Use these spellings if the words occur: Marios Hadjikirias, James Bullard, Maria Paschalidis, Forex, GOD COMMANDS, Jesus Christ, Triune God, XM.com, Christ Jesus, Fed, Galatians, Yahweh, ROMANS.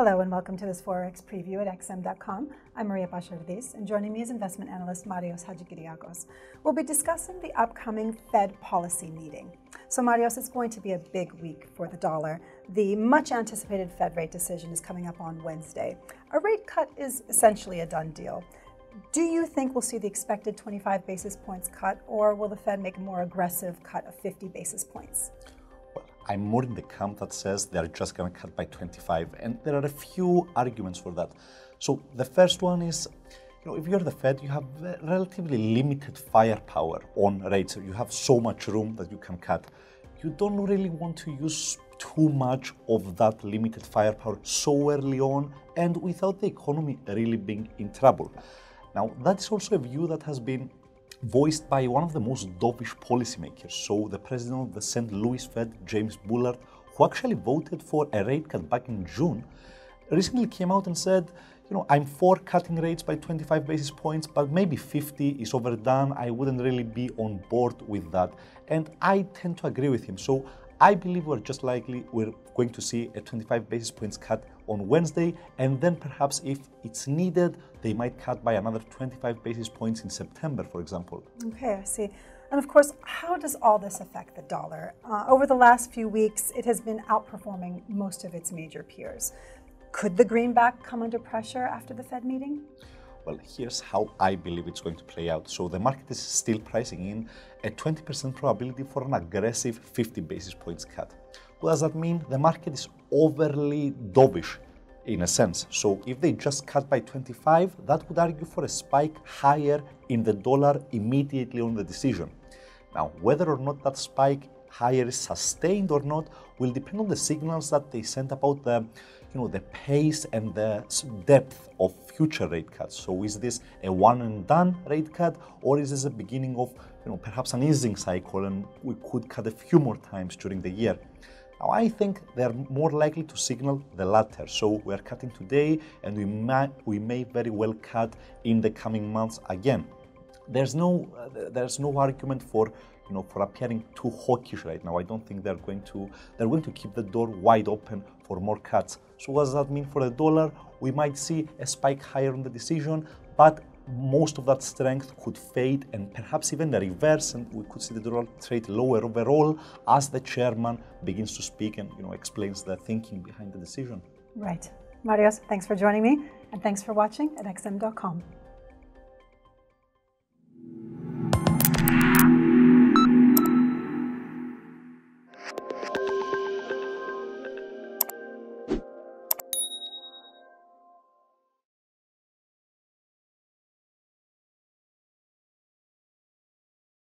Hello and welcome to this Forex preview at XM.com. I'm Maria Paschalidis, and joining me is investment analyst Marios Hadjikirias. We'll be discussing the upcoming Fed policy meeting. So Marios, it's going to be a big week for the dollar. The much anticipated Fed rate decision is coming up on Wednesday. A rate cut is essentially a done deal. Do you think we'll see the expected 25 basis points cut, or will the Fed make a more aggressive cut of 50 basis points? I'm more in the camp that says they're just going to cut by 25, and there are a few arguments for that. So the first one is, if you're the Fed, you have relatively limited firepower on rates. You have so much room that you can cut. You don't really want to use too much of that limited firepower so early on and without the economy really being in trouble. Now, that's also a view that has been voiced by one of the most dovish policymakers, so the president of the St. Louis Fed, James Bullard, who actually voted for a rate cut back in June, recently came out and said, I'm for cutting rates by 25 basis points, but maybe 50 is overdone. I wouldn't really be on board with that. And I tend to agree with him. So I believe we're going to see a 25 basis points cut on Wednesday, and then perhaps if it's needed, they might cut by another 25 basis points in September, for example. Okay, I see. And of course, how does all this affect the dollar? Over the last few weeks, it has been outperforming most of its major peers. Could the greenback come under pressure after the Fed meeting? Well, here's how I believe it's going to play out. So the market is still pricing in a 20% probability for an aggressive 50 basis points cut. What does that mean? The market is overly dovish in a sense. So if they just cut by 25, that would argue for a spike higher in the dollar immediately on the decision. Now, whether or not that spike higher is sustained or not will depend on the signals that they send about the the pace and the depth of future rate cuts. So is this a one and done rate cut, or is this a beginning of perhaps an easing cycle and we could cut a few more times during the year? Now I think they're more likely to signal the latter. So we're cutting today and we may very well cut in the coming months again. There's no argument for for appearing too hawkish right now. I don't think they're going to keep the door wide open for more cuts. So what does that mean for the dollar? We might see a spike higher on the decision, but most of that strength could fade and perhaps even the reverse, and we could see the dollar trade lower overall as the chairman begins to speak and explains the thinking behind the decision. Right. Marios, thanks for joining me, and thanks for watching at XM.com.